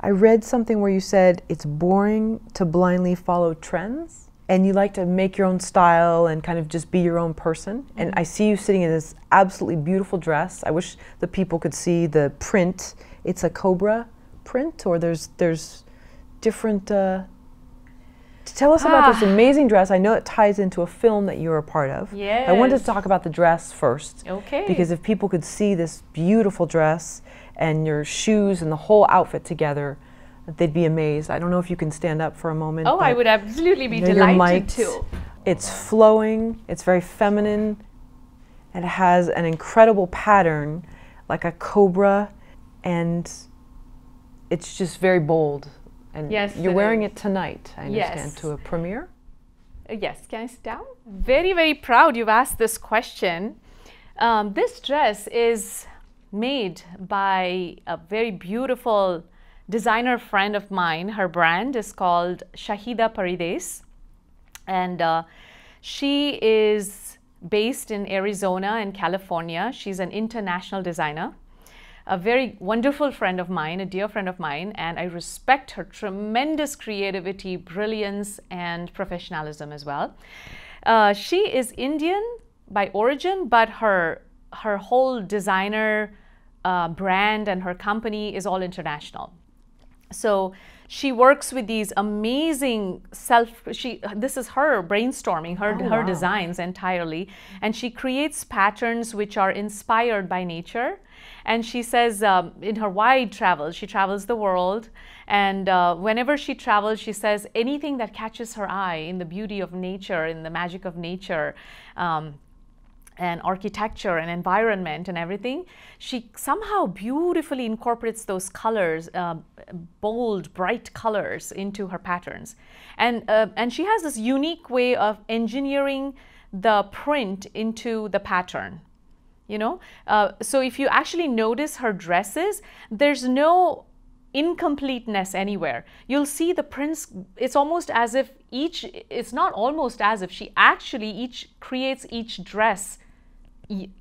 I read something where you said it's boring to blindly follow trends and you like to make your own style and kind of just be your own person. Mm-hmm. And I see you sitting in this absolutely beautiful dress. I wish the people could see the print. It's a cobra print, or there's different... Tell us about this amazing dress. I know it ties into a film that you're a part of. Yes. I wanted to talk about the dress first. Okay. Because if people could see this beautiful dress and your shoes and the whole outfit together, they'd be amazed. I don't know if you can stand up for a moment. Oh, I would absolutely be delighted too. It's flowing, it's very feminine, and it has an incredible pattern, like a cobra, and it's just very bold. And yes, you're wearing it tonight, I understand, yes, to a premiere? Yes, can I sit down? Very, very proud you've asked this question. This dress is made by a very beautiful designer friend of mine. Her brand is called Shahida Parides, and she is based in Arizona and California. She's an international designer. A very wonderful friend of mine, a dear friend of mine, and I respect her tremendous creativity, brilliance, and professionalism as well. She is Indian by origin, but her whole designer brand and her company is all international. So she works with these amazing this is her brainstorming, her designs entirely, and she creates patterns which are inspired by nature. And she says in her wide travels, she travels the world, and whenever she travels, she says anything that catches her eye in the beauty of nature, in the magic of nature, and architecture and environment and everything, she somehow beautifully incorporates those colors, bold, bright colors, into her patterns. And she has this unique way of engineering the print into the pattern, you know? So if you actually notice her dresses, there's no incompleteness anywhere. You'll see the prints, it's almost as if she creates each dress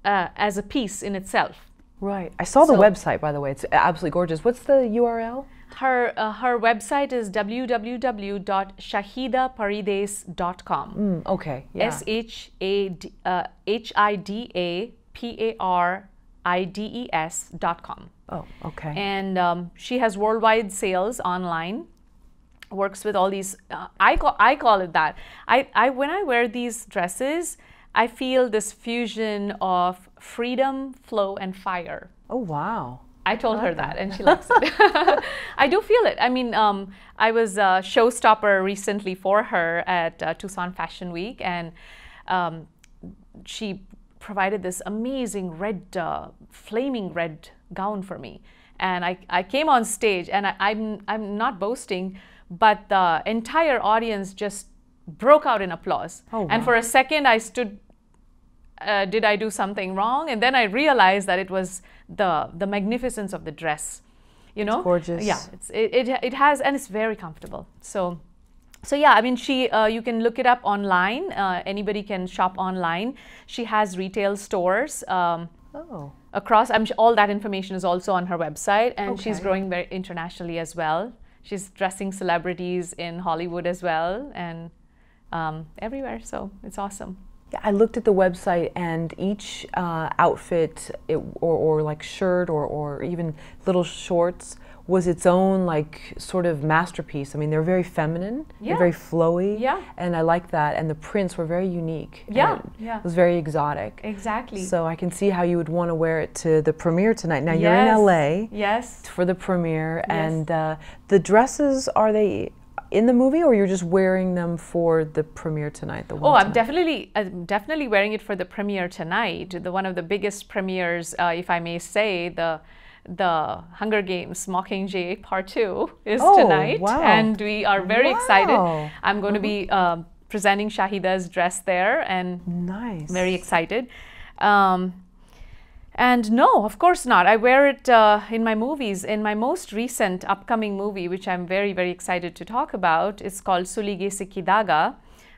as a piece in itself. Right. I saw the website, by the way. It's absolutely gorgeous. What's the URL? Her website is www.shahidaparides.com. Okay. Yeah. shahidaparides.com. Oh, okay. And she has worldwide sales online. Works with all these. I call it that. When I wear these dresses, I feel this fusion of freedom, flow, and fire. Oh wow! I told her that, and she likes it. I do feel it. I mean, I was a showstopper recently for her at Tucson Fashion Week, and she provided this amazing red, flaming red gown for me. And I came on stage, and I'm not boasting, but the entire audience just broke out in applause. Oh, wow. And for a second I stood, did I do something wrong? And then I realized that it was the magnificence of the dress, you know? It's gorgeous. Yeah, it has, and it's very comfortable. So yeah, I mean, she you can look it up online. Anybody can shop online. She has retail stores. Across, all that information is also on her website, and she's growing very internationally as well. She's dressing celebrities in Hollywood as well, and everywhere, so it's awesome. Yeah, I looked at the website, and each outfit, or like shirt, or even little shorts, was its own like sort of masterpiece. I mean, they're very feminine, they're very flowy, and I like that. And the prints were very unique. Yeah, it was very exotic. Exactly. So I can see how you would want to wear it to the premiere tonight. Now you're in LA. Yes. For the premiere, and the dresses, are they in the movie, or you're just wearing them for the premiere tonight? I'm definitely wearing it for the premiere tonight. One of the biggest premieres, if I may say, The Hunger Games Mockingjay Part 2 is tonight, and we are very excited. I'm going to be presenting Shahida's dress there, and very excited. And no, of course not. I wear it in my movies. In my most recent upcoming movie, which I'm very, very excited to talk about, it's called Sulige Sikidaga.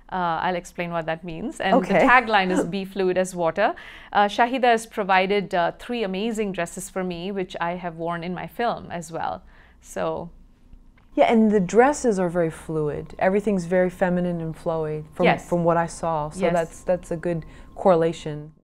I'll explain what that means, and the tagline is "Be fluid as water." Shahida has provided 3 amazing dresses for me, which I have worn in my film as well. So Yeah, and the dresses are very fluid. Everything's very feminine and flowy from what I saw. So that's a good correlation.